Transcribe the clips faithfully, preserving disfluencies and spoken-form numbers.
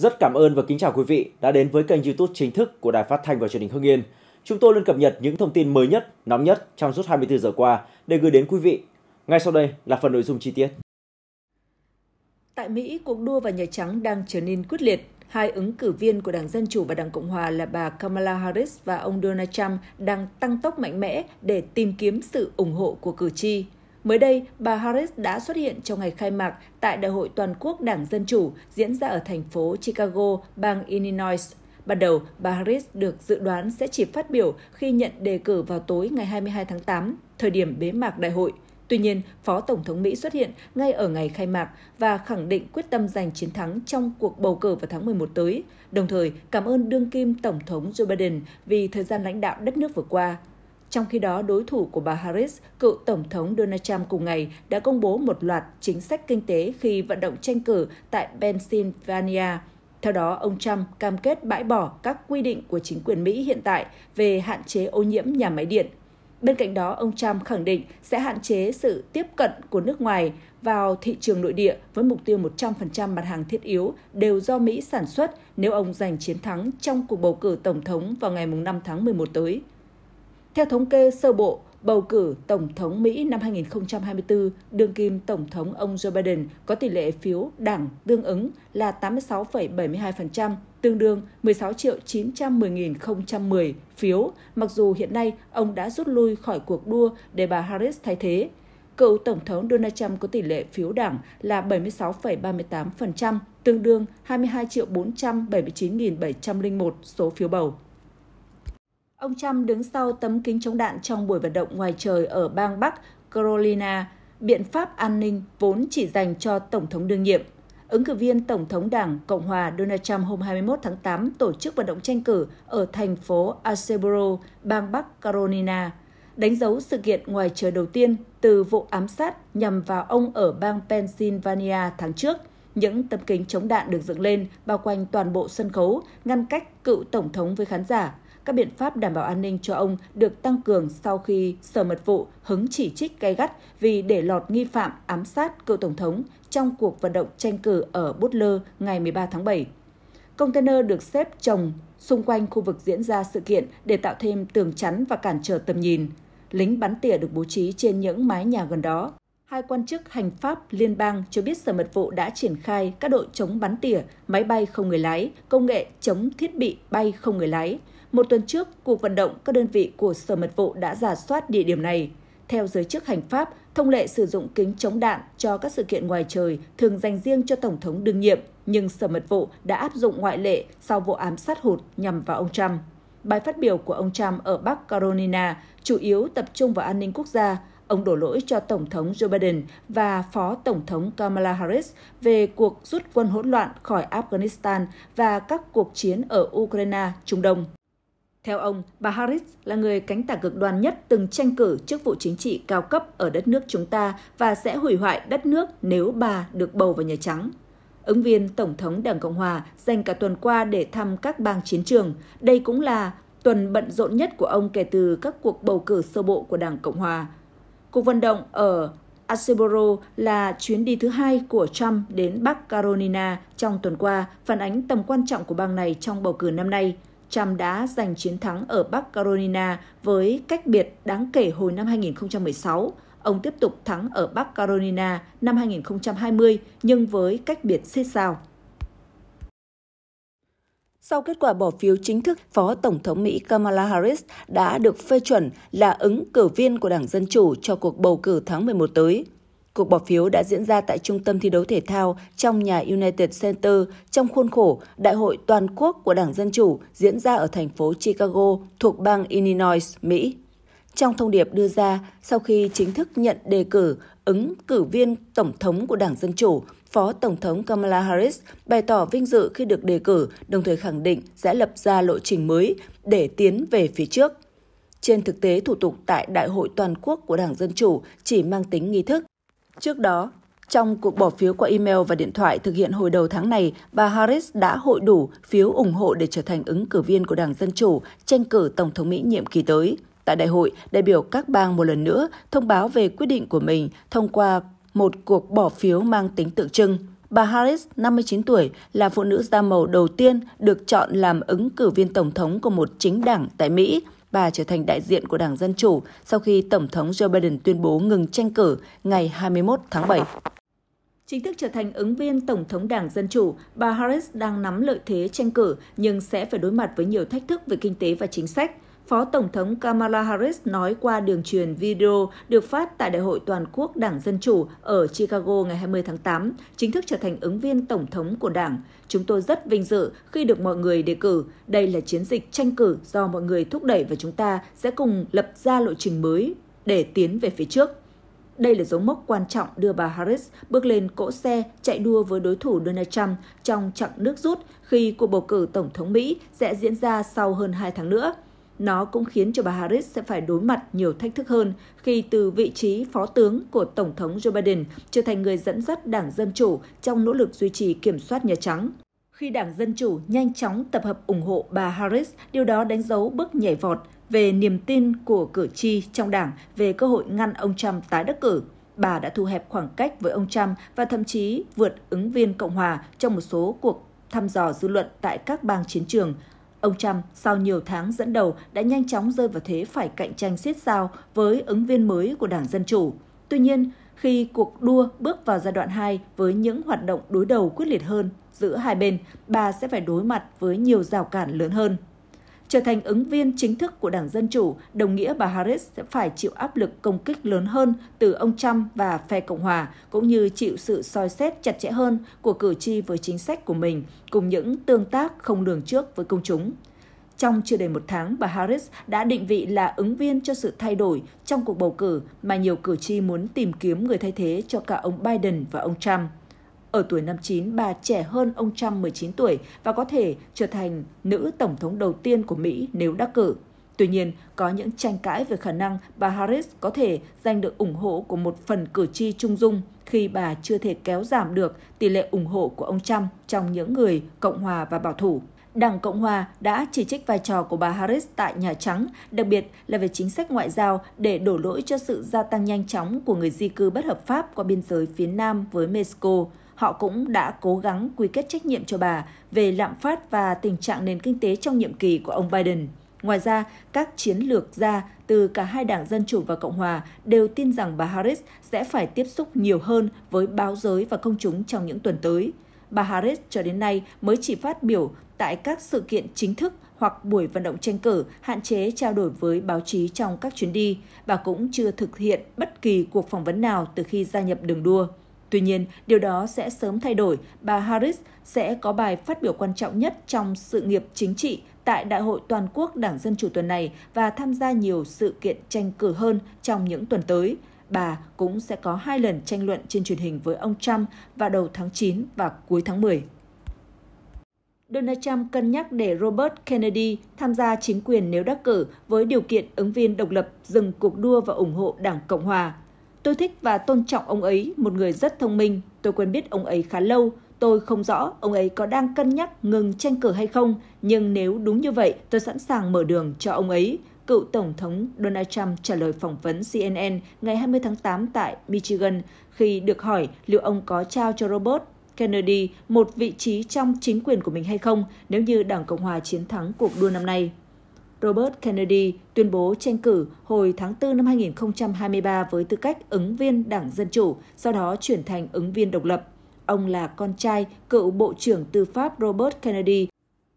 Rất cảm ơn và kính chào quý vị đã đến với kênh YouTube chính thức của Đài Phát thanh và Truyền hình Hưng Yên. Chúng tôi luôn cập nhật những thông tin mới nhất, nóng nhất trong suốt hai mươi tư giờ qua để gửi đến quý vị. Ngay sau đây là phần nội dung chi tiết. Tại Mỹ, cuộc đua vào Nhà Trắng đang trở nên quyết liệt. Hai ứng cử viên của Đảng Dân Chủ và Đảng Cộng Hòa là bà Kamala Harris và ông Donald Trump đang tăng tốc mạnh mẽ để tìm kiếm sự ủng hộ của cử tri. Mới đây, bà Harris đã xuất hiện trong ngày khai mạc tại Đại hội Toàn quốc Đảng Dân Chủ diễn ra ở thành phố Chicago, bang Illinois. Ban đầu, bà Harris được dự đoán sẽ chỉ phát biểu khi nhận đề cử vào tối ngày hai mươi hai tháng tám, thời điểm bế mạc đại hội. Tuy nhiên, Phó Tổng thống Mỹ xuất hiện ngay ở ngày khai mạc và khẳng định quyết tâm giành chiến thắng trong cuộc bầu cử vào tháng mười một tới, đồng thời cảm ơn đương kim Tổng thống Joe Biden vì thời gian lãnh đạo đất nước vừa qua. Trong khi đó, đối thủ của bà Harris, cựu Tổng thống Donald Trump cùng ngày, đã công bố một loạt chính sách kinh tế khi vận động tranh cử tại Pennsylvania. Theo đó, ông Trump cam kết bãi bỏ các quy định của chính quyền Mỹ hiện tại về hạn chế ô nhiễm nhà máy điện. Bên cạnh đó, ông Trump khẳng định sẽ hạn chế sự tiếp cận của nước ngoài vào thị trường nội địa với mục tiêu một trăm phần trăm mặt hàng thiết yếu đều do Mỹ sản xuất nếu ông giành chiến thắng trong cuộc bầu cử Tổng thống vào ngày năm tháng mười một tới. Theo thống kê sơ bộ, bầu cử Tổng thống Mỹ năm hai nghìn không trăm hai mươi tư, đương kim Tổng thống ông Joe Biden có tỷ lệ phiếu đảng tương ứng là tám mươi sáu phẩy bảy hai phần trăm, tương đương mười sáu triệu chín trăm mười nghìn không trăm mười phiếu, mặc dù hiện nay ông đã rút lui khỏi cuộc đua để bà Harris thay thế. Cựu Tổng thống Donald Trump có tỷ lệ phiếu đảng là bảy mươi sáu phẩy ba tám phần trăm, tương đương hai mươi hai triệu bốn trăm bảy mươi chín nghìn bảy trăm lẻ một số phiếu bầu. Ông Trump đứng sau tấm kính chống đạn trong buổi vận động ngoài trời ở bang Bắc Carolina, biện pháp an ninh vốn chỉ dành cho Tổng thống đương nhiệm. Ứng cử viên Tổng thống Đảng Cộng Hòa Donald Trump hôm hai mươi mốt tháng tám tổ chức vận động tranh cử ở thành phố Asheboro, bang Bắc Carolina, đánh dấu sự kiện ngoài trời đầu tiên từ vụ ám sát nhằm vào ông ở bang Pennsylvania tháng trước. Những tấm kính chống đạn được dựng lên bao quanh toàn bộ sân khấu, ngăn cách cựu Tổng thống với khán giả. Các biện pháp đảm bảo an ninh cho ông được tăng cường sau khi Sở Mật vụ hứng chỉ trích gay gắt vì để lọt nghi phạm ám sát cựu Tổng thống trong cuộc vận động tranh cử ở Butler ngày mười ba tháng bảy. Container được xếp chồng xung quanh khu vực diễn ra sự kiện để tạo thêm tường chắn và cản trở tầm nhìn. Lính bắn tỉa được bố trí trên những mái nhà gần đó. Hai quan chức hành pháp liên bang cho biết Sở Mật vụ đã triển khai các đội chống bắn tỉa, máy bay không người lái, công nghệ chống thiết bị bay không người lái. Một tuần trước, cuộc vận động các đơn vị của Sở Mật vụ đã rà soát địa điểm này. Theo giới chức hành pháp, thông lệ sử dụng kính chống đạn cho các sự kiện ngoài trời thường dành riêng cho Tổng thống đương nhiệm, nhưng Sở Mật vụ đã áp dụng ngoại lệ sau vụ ám sát hụt nhằm vào ông Trump. Bài phát biểu của ông Trump ở Bắc Carolina chủ yếu tập trung vào an ninh quốc gia. Ông đổ lỗi cho Tổng thống Joe Biden và Phó Tổng thống Kamala Harris về cuộc rút quân hỗn loạn khỏi Afghanistan và các cuộc chiến ở Ukraine, Trung Đông. Theo ông, bà Harris là người cánh tả cực đoan nhất từng tranh cử chức vụ chính trị cao cấp ở đất nước chúng ta và sẽ hủy hoại đất nước nếu bà được bầu vào Nhà Trắng. Ứng viên Tổng thống Đảng Cộng Hòa dành cả tuần qua để thăm các bang chiến trường. Đây cũng là tuần bận rộn nhất của ông kể từ các cuộc bầu cử sơ bộ của Đảng Cộng Hòa. Cuộc vận động ở Asheboro là chuyến đi thứ hai của Trump đến Bắc Carolina trong tuần qua, phản ánh tầm quan trọng của bang này trong bầu cử năm nay. Trump đã giành chiến thắng ở Bắc Carolina với cách biệt đáng kể hồi năm hai nghìn không trăm mười sáu. Ông tiếp tục thắng ở Bắc Carolina năm hai nghìn không trăm hai mươi nhưng với cách biệt xít sao. Sau kết quả bỏ phiếu chính thức, Phó Tổng thống Mỹ Kamala Harris đã được phê chuẩn là ứng cử viên của Đảng Dân Chủ cho cuộc bầu cử tháng mười một tới. Cuộc bỏ phiếu đã diễn ra tại Trung tâm thi đấu thể thao trong nhà United Center trong khuôn khổ Đại hội Toàn quốc của Đảng Dân Chủ diễn ra ở thành phố Chicago thuộc bang Illinois, Mỹ. Trong thông điệp đưa ra, sau khi chính thức nhận đề cử ứng cử viên Tổng thống của Đảng Dân Chủ, Phó Tổng thống Kamala Harris bày tỏ vinh dự khi được đề cử, đồng thời khẳng định sẽ lập ra lộ trình mới để tiến về phía trước. Trên thực tế, thủ tục tại Đại hội Toàn quốc của Đảng Dân Chủ chỉ mang tính nghi thức. Trước đó, trong cuộc bỏ phiếu qua email và điện thoại thực hiện hồi đầu tháng này, bà Harris đã hội đủ phiếu ủng hộ để trở thành ứng cử viên của Đảng Dân Chủ tranh cử Tổng thống Mỹ nhiệm kỳ tới. Tại đại hội, đại biểu các bang một lần nữa thông báo về quyết định của mình thông qua một cuộc bỏ phiếu mang tính tượng trưng. Bà Harris, năm mươi chín tuổi, là phụ nữ da màu đầu tiên được chọn làm ứng cử viên tổng thống của một chính đảng tại Mỹ. Bà trở thành đại diện của Đảng Dân Chủ sau khi Tổng thống Joe Biden tuyên bố ngừng tranh cử ngày hai mươi mốt tháng bảy. Chính thức trở thành ứng viên Tổng thống Đảng Dân Chủ, bà Harris đang nắm lợi thế tranh cử nhưng sẽ phải đối mặt với nhiều thách thức về kinh tế và chính sách. Phó Tổng thống Kamala Harris nói qua đường truyền video được phát tại Đại hội Toàn quốc Đảng Dân Chủ ở Chicago ngày hai mươi tháng tám, chính thức trở thành ứng viên Tổng thống của Đảng. Chúng tôi rất vinh dự khi được mọi người đề cử. Đây là chiến dịch tranh cử do mọi người thúc đẩy và chúng ta sẽ cùng lập ra lộ trình mới để tiến về phía trước. Đây là dấu mốc quan trọng đưa bà Harris bước lên cỗ xe chạy đua với đối thủ Donald Trump trong chặng nước rút khi cuộc bầu cử Tổng thống Mỹ sẽ diễn ra sau hơn hai tháng nữa. Nó cũng khiến cho bà Harris sẽ phải đối mặt nhiều thách thức hơn khi từ vị trí phó tướng của Tổng thống Joe Biden trở thành người dẫn dắt Đảng Dân Chủ trong nỗ lực duy trì kiểm soát Nhà Trắng. Khi Đảng Dân Chủ nhanh chóng tập hợp ủng hộ bà Harris, điều đó đánh dấu bước nhảy vọt về niềm tin của cử tri trong đảng về cơ hội ngăn ông Trump tái đắc cử. Bà đã thu hẹp khoảng cách với ông Trump và thậm chí vượt ứng viên Cộng hòa trong một số cuộc thăm dò dư luận tại các bang chiến trường. Ông Trump, sau nhiều tháng dẫn đầu, đã nhanh chóng rơi vào thế phải cạnh tranh siết sao với ứng viên mới của Đảng Dân Chủ. Tuy nhiên, khi cuộc đua bước vào giai đoạn hai với những hoạt động đối đầu quyết liệt hơn giữa hai bên, bà sẽ phải đối mặt với nhiều rào cản lớn hơn. Trở thành ứng viên chính thức của Đảng Dân Chủ, đồng nghĩa bà Harris sẽ phải chịu áp lực công kích lớn hơn từ ông Trump và phe Cộng hòa, cũng như chịu sự soi xét chặt chẽ hơn của cử tri với chính sách của mình, cùng những tương tác không lường trước với công chúng. Trong chưa đầy một tháng, bà Harris đã định vị là ứng viên cho sự thay đổi trong cuộc bầu cử mà nhiều cử tri muốn tìm kiếm người thay thế cho cả ông Biden và ông Trump. Ở tuổi năm mươi chín, bà trẻ hơn ông Trump mười chín tuổi và có thể trở thành nữ tổng thống đầu tiên của Mỹ nếu đắc cử. Tuy nhiên, có những tranh cãi về khả năng bà Harris có thể giành được ủng hộ của một phần cử tri trung dung khi bà chưa thể kéo giảm được tỷ lệ ủng hộ của ông Trump trong những người Cộng hòa và bảo thủ. Đảng Cộng hòa đã chỉ trích vai trò của bà Harris tại Nhà Trắng, đặc biệt là về chính sách ngoại giao để đổ lỗi cho sự gia tăng nhanh chóng của người di cư bất hợp pháp qua biên giới phía Nam với Mexico. Họ cũng đã cố gắng quy kết trách nhiệm cho bà về lạm phát và tình trạng nền kinh tế trong nhiệm kỳ của ông Biden. Ngoài ra, các chiến lược gia từ cả hai đảng Dân Chủ và Cộng hòa đều tin rằng bà Harris sẽ phải tiếp xúc nhiều hơn với báo giới và công chúng trong những tuần tới. Bà Harris cho đến nay mới chỉ phát biểu tại các sự kiện chính thức hoặc buổi vận động tranh cử, hạn chế trao đổi với báo chí trong các chuyến đi. Bà cũng chưa thực hiện bất kỳ cuộc phỏng vấn nào từ khi gia nhập đường đua. Tuy nhiên, điều đó sẽ sớm thay đổi. Bà Harris sẽ có bài phát biểu quan trọng nhất trong sự nghiệp chính trị tại Đại hội Toàn quốc Đảng Dân Chủ tuần này và tham gia nhiều sự kiện tranh cử hơn trong những tuần tới. Bà cũng sẽ có hai lần tranh luận trên truyền hình với ông Trump vào đầu tháng chín và cuối tháng mười. Donald Trump cân nhắc để Robert Kennedy tham gia chính quyền nếu đắc cử với điều kiện ứng viên độc lập dừng cuộc đua và ủng hộ Đảng Cộng hòa. Tôi thích và tôn trọng ông ấy, một người rất thông minh. Tôi quen biết ông ấy khá lâu. Tôi không rõ ông ấy có đang cân nhắc ngừng tranh cử hay không, nhưng nếu đúng như vậy, tôi sẵn sàng mở đường cho ông ấy. Cựu Tổng thống Donald Trump trả lời phỏng vấn C N N ngày hai mươi tháng tám tại Michigan khi được hỏi liệu ông có trao cho Robert Kennedy một vị trí trong chính quyền của mình hay không nếu như Đảng Cộng hòa chiến thắng cuộc đua năm nay. Robert Kennedy tuyên bố tranh cử hồi tháng tư năm hai nghìn không trăm hai mươi ba với tư cách ứng viên Đảng Dân Chủ, sau đó chuyển thành ứng viên độc lập. Ông là con trai cựu Bộ trưởng Tư pháp Robert Kennedy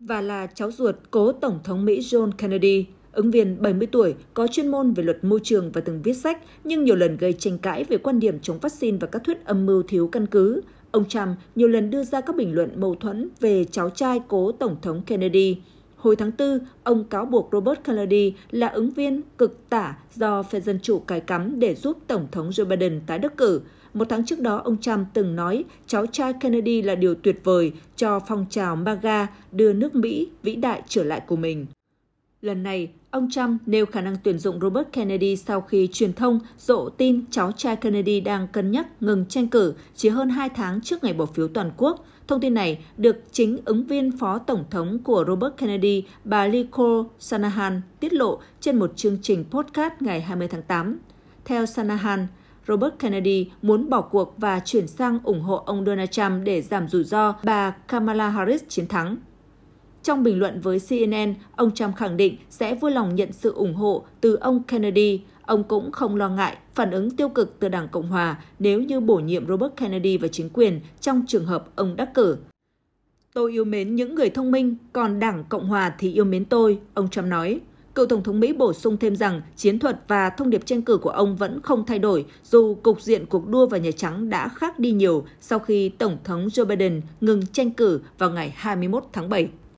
và là cháu ruột cố Tổng thống Mỹ John Kennedy. Ứng viên bảy mươi tuổi, có chuyên môn về luật môi trường và từng viết sách, nhưng nhiều lần gây tranh cãi về quan điểm chống vaccine và các thuyết âm mưu thiếu căn cứ. Ông Trump nhiều lần đưa ra các bình luận mâu thuẫn về cháu trai cố Tổng thống Kennedy. Hồi tháng tư, ông cáo buộc Robert Kennedy là ứng viên cực tả do phe Dân Chủ cài cắm để giúp Tổng thống Joe Biden tái đắc cử. Một tháng trước đó, ông Trump từng nói cháu trai Kennedy là điều tuyệt vời cho phong trào MAGA đưa nước Mỹ vĩ đại trở lại của mình. Lần này, ông Trump nêu khả năng tuyển dụng Robert Kennedy sau khi truyền thông rộ tin cháu trai Kennedy đang cân nhắc ngừng tranh cử chỉ hơn hai tháng trước ngày bỏ phiếu toàn quốc. Thông tin này được chính ứng viên phó tổng thống của Robert Kennedy, bà Nicole Shanahan, tiết lộ trên một chương trình podcast ngày hai mươi tháng tám. Theo Shanahan, Robert Kennedy muốn bỏ cuộc và chuyển sang ủng hộ ông Donald Trump để giảm rủi ro bà Kamala Harris chiến thắng. Trong bình luận với xê en en, ông Trump khẳng định sẽ vui lòng nhận sự ủng hộ từ ông Kennedy. Ông cũng không lo ngại phản ứng tiêu cực từ Đảng Cộng Hòa nếu như bổ nhiệm Robert Kennedy và chính quyền trong trường hợp ông đắc cử. Tôi yêu mến những người thông minh, còn Đảng Cộng Hòa thì yêu mến tôi, ông Trump nói. Cựu Tổng thống Mỹ bổ sung thêm rằng chiến thuật và thông điệp tranh cử của ông vẫn không thay đổi, dù cục diện cuộc đua vào Nhà Trắng đã khác đi nhiều sau khi Tổng thống Joe Biden ngừng tranh cử vào ngày hai mươi mốt tháng bảy.